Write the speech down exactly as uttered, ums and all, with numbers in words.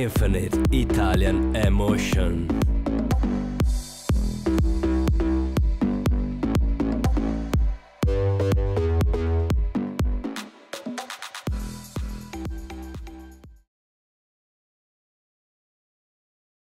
infinite Italian emotion.